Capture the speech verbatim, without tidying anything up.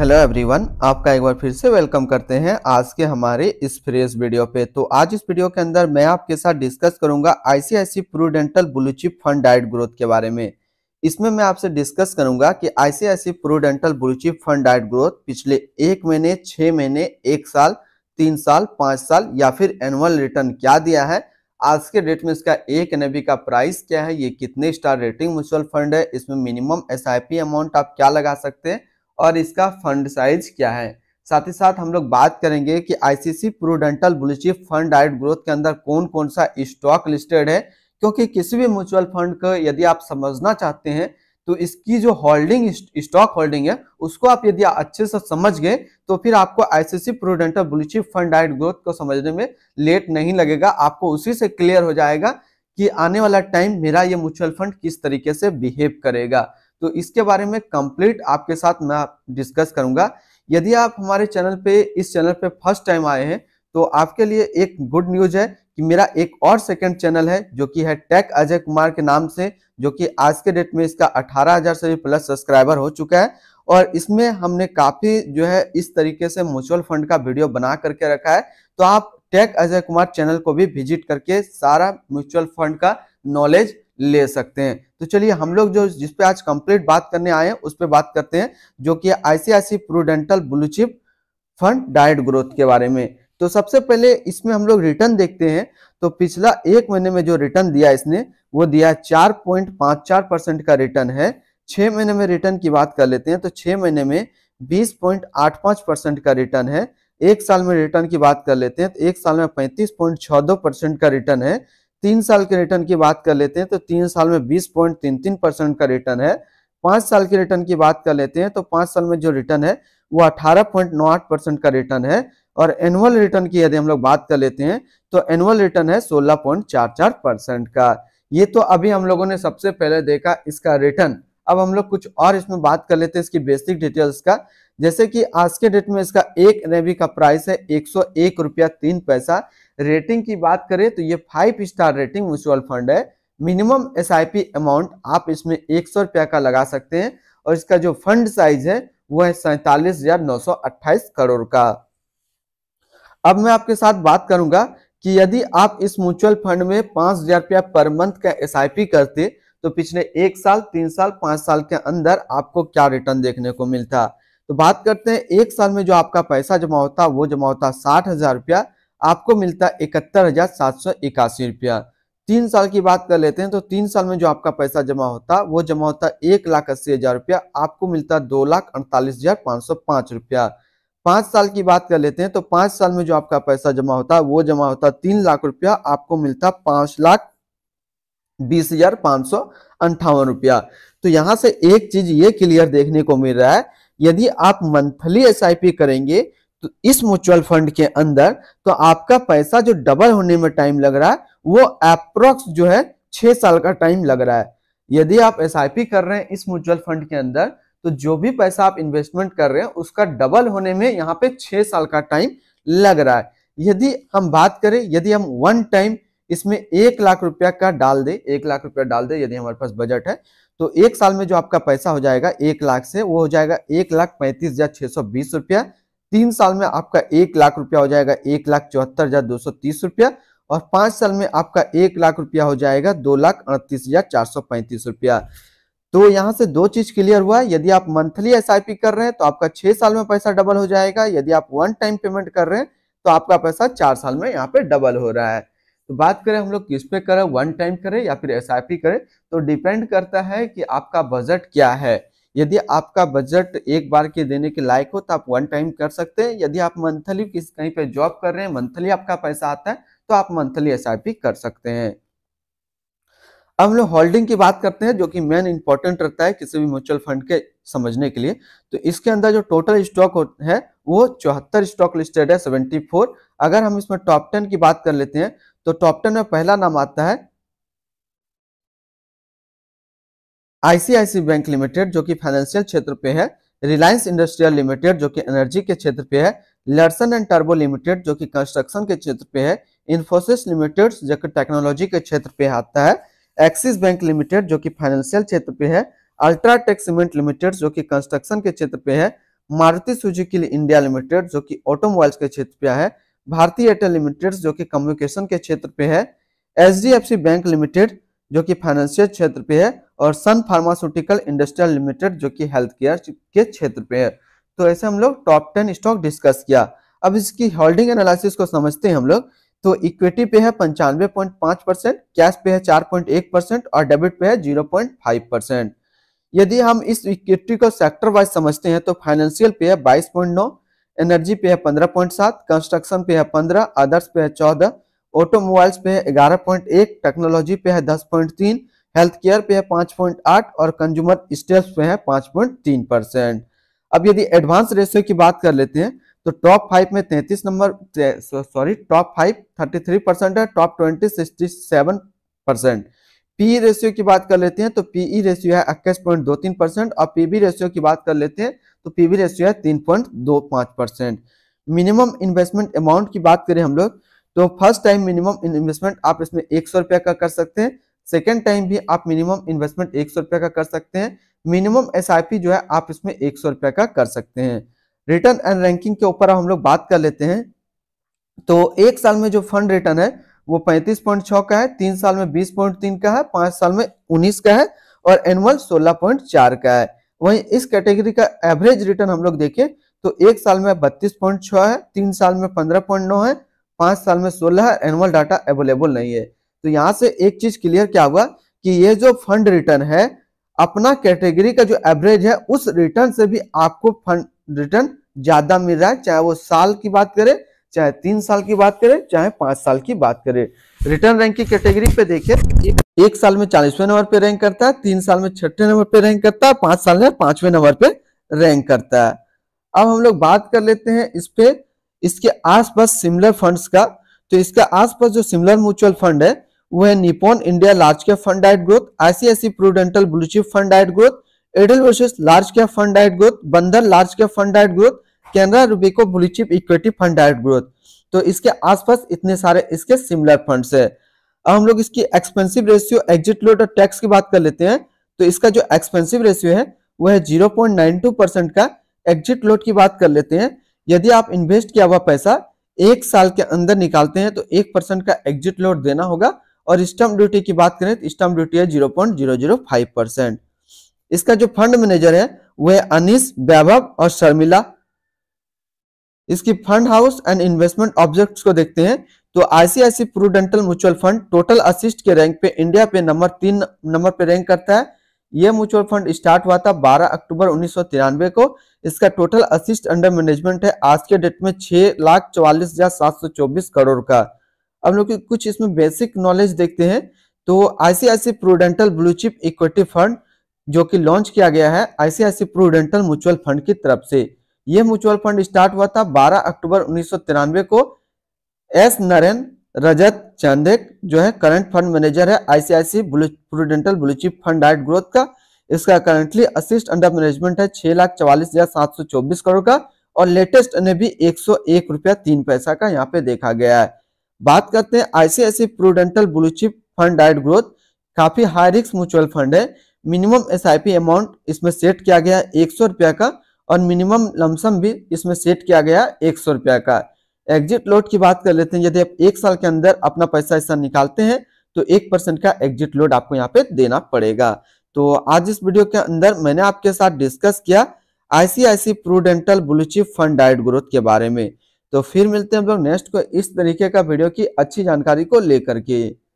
Hello everyone, आपका एक बार फिर से वेलकम करते हैं आज के हमारे इस फ्रेश वीडियो पे। तो आज इस वीडियो के अंदर मैं आपके साथ डिस्कस करूंगा ICICI Prudential blue chip fund direct growth के बारे में। इसमें मैं आपसे डिस्कस करूंगा कि ICICI Prudential blue chip fund direct growth पिछले एक महीने, छः महीने, एक साल, तीन साल, पाँच साल या फिर एनुअल रिटर्न क्या दिया है, आज के डेट में इसका एक एनएबी का प्राइस क्या है, ये कितने स्टार रेटिंग म्यूचुअल फंड है, इसमें minimum S I P amount आप क्या लगा सकते हैं और इसका फंड साइज क्या है। साथ ही साथ हम लोग बात करेंगे कि ICICI Prudential blue chip fund direct growth के अंदर कौन कौन सा स्टॉक लिस्टेड है, क्योंकि किसी भी म्यूचुअल फंड को यदि आप समझना चाहते हैं तो इसकी जो होल्डिंग स्टॉक होल्डिंग है उसको आप यदि अच्छे से समझ गए तो फिर आपको ICICI Prudential blue chip fund direct growth को समझने में लेट नहीं लगेगा। आपको उसी से क्लियर हो जाएगा कि आने वाला टाइम मेरा ये म्यूचुअल फंड किस तरीके से बिहेव करेगा। तो इसके बारे में कंप्लीट आपके साथ मैं डिस्कस करूंगा। यदि आप हमारे चैनल पे इस चैनल पे फर्स्ट टाइम आए हैं तो आपके लिए एक गुड न्यूज है कि मेरा एक और सेकंड चैनल है जो कि है टेक अजय कुमार के नाम से, जो कि आज के डेट में इसका अठारह हज़ार से भी प्लस सब्सक्राइबर हो चुका है और इसमें हमने काफी जो है इस तरीके से म्यूचुअल फंड का वीडियो बना करके रखा है। तो आप टेक अजय कुमार चैनल को भी विजिट करके सारा म्यूचुअल फंड का नॉलेज ले सकते हैं। तो चलिए हम लोग जो जिस पे आज कंप्लीट बात करने आए हैं उस पे बात करते हैं, जो कि ICICI Prudential blue chip fund direct growth के बारे में। तो सबसे पहले इसमें हम लोग रिटर्न देखते हैं तो पिछला एक महीने में जो रिटर्न दिया इसने वो दिया चार पॉइंट पांच चार परसेंट का रिटर्न है। छह महीने में रिटर्न की बात कर लेते हैं तो छह महीने में बीस पॉइंट आठ पांच परसेंट का रिटर्न है। एक साल में रिटर्न की बात कर लेते हैं तो एक साल में पैंतीस पॉइंट छह दो परसेंट का रिटर्न है। तीन साल के रिटर्न की बात कर लेते हैं तो तीन साल में बीस पॉइंट तीन तीन परसेंट का रिटर्न है। पांच साल के रिटर्न की बात कर लेते हैं तो पांच साल में जो रिटर्न है वो अठारह पॉइंट नौ आठ परसेंट का रिटर्न है। और एनुअल रिटर्न की यदि हम लोग बात कर लेते हैं तो एनुअल रिटर्न है सोलह पॉइंट चार चार परसेंट का। ये तो अभी हम लोगों ने सबसे पहले देखा इसका रिटर्न। अब हम लोग कुछ और इसमें बात कर लेते हैं इसकी बेसिक डिटेल्स का, जैसे कि आज के डेट में इसका एक एनएबी का प्राइस है एक सौ एक रुपया तीन पैसा। रेटिंग की बात करें तो ये five star rating mutual fund है। मिनिमम एसआईपी अमाउंट आप इसमें एक सौ रुपया का लगा सकते हैं और इसका जो फंड साइज है वो है सैतालीस हजार नौ सौ अट्ठाईस करोड़ का। अब मैं आपके साथ बात करूंगा कि यदि आप इस म्यूचुअल फंड में पांच हजार रुपया पर मंथ का एसआईपी करते तो पिछले एक साल, तीन साल, पांच साल के अंदर आपको क्या रिटर्न देखने को मिलता। तो बात करते हैं एक साल में जो आपका पैसा जमा होता वो जमा होता साठ हजार रुपया, आपको मिलता इकहत्तर हजार सात सौ इक्यासी रुपया। तीन साल की बात कर लेते हैं तो तीन साल में जो आपका पैसा जमा होता वो जमा होता एक लाख अस्सी हजार रुपया, आपको मिलता दो लाख अड़तालीस हजार पाँच सौ पाँच रुपया। पाँच साल की बात कर लेते हैं तो पाँच साल में जो आपका पैसा जमा होता वो जमा होता तीन लाख रुपया, आपको मिलता पाँच लाख बीस हजार पाँच सौ अंठावन रुपया। तो यहाँ से एक चीज ये क्लियर देखने को मिल रहा है, यदि आप मंथली एसआईपी करेंगे तो इस म्यूचुअल फंड के अंदर तो आपका पैसा जो डबल होने में टाइम लग रहा है वो अप्रोक्स जो है छह साल का टाइम लग रहा है। यदि आप एसआईपी कर रहे हैं इस म्यूचुअल फंड के अंदर तो जो भी पैसा आप इन्वेस्टमेंट कर रहे हैं उसका डबल होने में यहाँ पे छह साल का टाइम लग रहा है। यदि हम बात करें, यदि हम वन टाइम इसमें एक लाख रुपया का डाल दे, एक लाख रुपया डाल दे यदि हमारे पास बजट है, तो एक साल में जो आपका पैसा हो जाएगा एक लाख से वो हो जाएगा एक लाख पैंतीस हजार छह सौ बीस रुपया। तीन साल में आपका एक लाख रुपया हो जाएगा एक लाख चौहत्तर हजार दो सौ तीस रुपया और पांच साल में आपका एक लाख रुपया हो जाएगा दो लाख अड़तीस हजार चार सौ पैंतीस रुपया। तो यहाँ से दो चीज क्लियर हुआ, यदि आप मंथली एसआईपी कर रहे हैं तो आपका छह साल में पैसा डबल हो जाएगा, यदि आप वन टाइम पेमेंट कर रहे हैं तो आपका पैसा चार साल में यहाँ पे डबल हो रहा है। तो बात करें हम लोग किस पे करें, वन टाइम करें या फिर एसआईपी करें, तो डिपेंड करता है कि आपका बजट क्या है। यदि आपका बजट एक बार के देने के लायक हो तो आप वन टाइम कर सकते हैं। यदि आप मंथली किस कहीं पे जॉब कर रहे हैं, मंथली आपका पैसा आता है तो आप मंथली एसआईपी कर सकते हैं। अब हम लोग होल्डिंग की बात करते हैं जो कि मेन इंपॉर्टेंट रहता है किसी भी म्यूचुअल फंड के समझने के लिए। तो इसके अंदर जो टोटल स्टॉक है वो चौहत्तर स्टॉक लिस्टेड है, सेवेंटी फोर। अगर हम इसमें टॉप टेन की बात कर लेते हैं तो टॉप टेन में पहला नाम आता है आईसीआईसीआई बैंक लिमिटेड जो कि फाइनेंशियल क्षेत्र पे है, रिलायंस इंडस्ट्रियल लिमिटेड जो कि एनर्जी के क्षेत्र पे है, लार्सन एंड टर्बो लिमिटेड जो कि कंस्ट्रक्शन के क्षेत्र पे है, इंफोसिस लिमिटेड जो कि टेक्नोलॉजी के क्षेत्र पे आता है, एक्सिस बैंक लिमिटेड जो कि फाइनेंशियल क्षेत्र पे है, अल्ट्राटेक सीमेंट लिमिटेड जो कि कंस्ट्रक्शन के क्षेत्र पे है, मारुति सुजुकी इंडिया लिमिटेड जो कि ऑटोमोबाइल्स के क्षेत्र पे है, भारती एयरटेल लिमिटेड जो कि कम्युनिकेशन के क्षेत्र पे है, एचडीएफसी बैंक लिमिटेड जो कि फाइनेंशियल क्षेत्र पे है और सन फार्मास्यूटिकल इंडस्ट्रियल लिमिटेड जो कि हेल्थ केयर के क्षेत्र पे है। तो ऐसे हम लोग टॉप टेन स्टॉक डिस्कस किया। अब इसकी होल्डिंग एनालिसिस को समझते हैं हम लोग। तो इक्विटी पे है पंचानवे पॉइंट पांच परसेंट, कैश पे है चार पॉइंट एक परसेंट और डेबिट पे है जीरो पॉइंट फाइव परसेंट। यदि हम इस इक्विटी को सेक्टर वाइज समझते हैं तो फाइनेंशियल पे है बाईस पॉइंट नौ, एनर्जी पे है पंद्रह पॉइंट सात, कंस्ट्रक्शन पे है पंद्रह, अदर्स पे है चौदह, ऑटोमोबाइल्स पे है ग्यारह पॉइंट एक, टेक्नोलॉजी पे है दस पॉइंट तीन, हेल्थ केयर पे है पाँच पॉइंट आठ और कंज्यूमर स्टेप्स पे है पाँच पॉइंट तीन परसेंट। अब यदि एडवांस रेशियो की बात कर लेते हैं तो टॉप फाइव में तैंतीस number sorry top five thirty three percent है, top twenty sixty seven percent. P ratio की बात कर लेते हैं तो पीई रेशियो है इक्कीस पॉइंट दो तीन परसेंट और पीबी रेशियो की बात कर लेते हैं तो पीबी रेशियो है तीन पॉइंट दो पाँच परसेंट। मिनिमम इन्वेस्टमेंट अमाउंट की बात करें हम लोग तो फर्स्ट टाइम मिनिमम इन्वेस्टमेंट आप इसमें एक सौ रुपया का कर सकते हैं, सेकेंड टाइम भी आप मिनिमम इन्वेस्टमेंट एक सौ रुपया का कर सकते हैं, मिनिमम एस आई पी जो है आप इसमें एक सौ रुपया का कर सकते हैं। रिटर्न एंड रैंकिंग के ऊपर हम लोग बात कर लेते हैं तो एक साल में जो फंड रिटर्न है वो पैंतीस पॉइंट छह का है, तीन साल में बीस पॉइंट तीन का है, पांच साल में उन्नीस का है और एनुअल सोलह पॉइंट चार का है। वहीं इस कैटेगरी का एवरेज रिटर्न हम लोग देखें तो एक साल में बत्तीस पॉइंट छह है, तीन साल में पंद्रह पॉइंट नौ है, पांच साल में सोलह है, एनुअल डाटा अवेलेबल नहीं है। तो यहाँ से एक चीज क्लियर क्या हुआ कि ये जो फंड रिटर्न है अपना कैटेगरी का जो एवरेज है उस रिटर्न से भी आपको फंड रिटर्न ज्यादा मिल रहा है, चाहे वो साल की बात करें, चाहे तीन साल की बात करें, चाहे पांच साल की बात करें। रिटर्न रैंक की कैटेगरी पे देखिए एक, एक साल में चालीसवें नंबर पे रैंक करता है, तीन साल में छठे नंबर पे रैंक करता है, पांच साल में पांचवें नंबर पे रैंक करता है। अब हम लोग बात कर लेते हैं इस पे इसके आसपास सिमिलर फंड्स का। तो इसका आसपास जो सिमिलर म्यूचुअल फंड है वो है Nippon India large cap fund direct growth, ICICI Prudential blue chip fund direct growth, Edelweiss large cap fund direct growth, Bandhan large cap fund direct growth, Canara Robeco blue chip equity fund direct growth. तो इसके आसपास इतने सारे इसके similar funds है। अब हम लोग इसकी एक्सपेंसिव रेशियो, एग्जिट लोड और टैक्स की बात कर लेते हैं। तो इसका जो एक्सपेंसिव रेशियो है वह है zero point nine two percent का। एग्जिट लोड की बात कर लेते हैं, यदि आप इन्वेस्ट किया हुआ पैसा एक साल के अंदर निकालते हैं तो एक परसेंट का एग्जिट लोड देना होगा और स्टम्प ड्यूटी की बात करें तो स्टम्प ड्यूटी है zero point zero zero five percent. इसका जो फंड मैनेजर है वह अनिस, वैभव और शर्मिला। इसकी fund house and investment objects को देखते हैं तो ICICI Prudential mutual fund total asset के रैंक पे इंडिया पे नंबर तीन नंबर पे रैंक करता है। यह म्यूचुअल फंड स्टार्ट हुआ था बारह अक्टूबर उन्नीस सौ तिरानवे को। इसका टोटल असिस्ट अंडर मैनेजमेंट है आज के डेट में छह लाख चौवालीस हजार सात सौ चौबीस करोड़ का। अब लोग कुछ इसमें बेसिक नॉलेज देखते हैं तो ICICI Prudential bluechip equity fund जो कि लॉन्च किया गया है आईसीआईसीआई प्रूडेंटल म्यूचुअल फंड की तरफ से, यह म्यूचुअल फंड स्टार्ट हुआ था बारह अक्टूबर उन्नीस सौ तिरानवे को। एस नरेन, रजत चांदेक जो है करंट फंड मैनेजर है ICICI Prudential blue chip fund direct growth का। इसका करंटली असिस्ट अंडर मैनेजमेंट है छह लाख चवालीस हजार सात सौ चौबीस करोड़ का और लेटेस्ट ने भी एक सौ एक रुपया तीन पैसा का यहाँ पे देखा गया है। बात करते हैं ICICI Prudential blue chip fund direct growth, काफी हाई रिस्क म्यूचुअल फंड है। Minimum S I P amount इसमें सेट किया गया है एक सौ रुपया का और मिनिमम लमसम भी इसमें सेट किया गया एक सौ रुपया का। एग्जिट लोड की बात कर लेते हैं, यदि आप एक साल के अंदर अपना पैसा ऐसा निकालते हैं तो एक परसेंट का एग्जिट लोड आपको यहाँ पे देना पड़ेगा। तो आज इस वीडियो के अंदर मैंने आपके साथ डिस्कस किया ICICI Prudential blue chip fund direct growth के बारे में। तो फिर मिलते हैं हम लोग नेक्स्ट को इस तरीके का वीडियो की अच्छी जानकारी को लेकर के।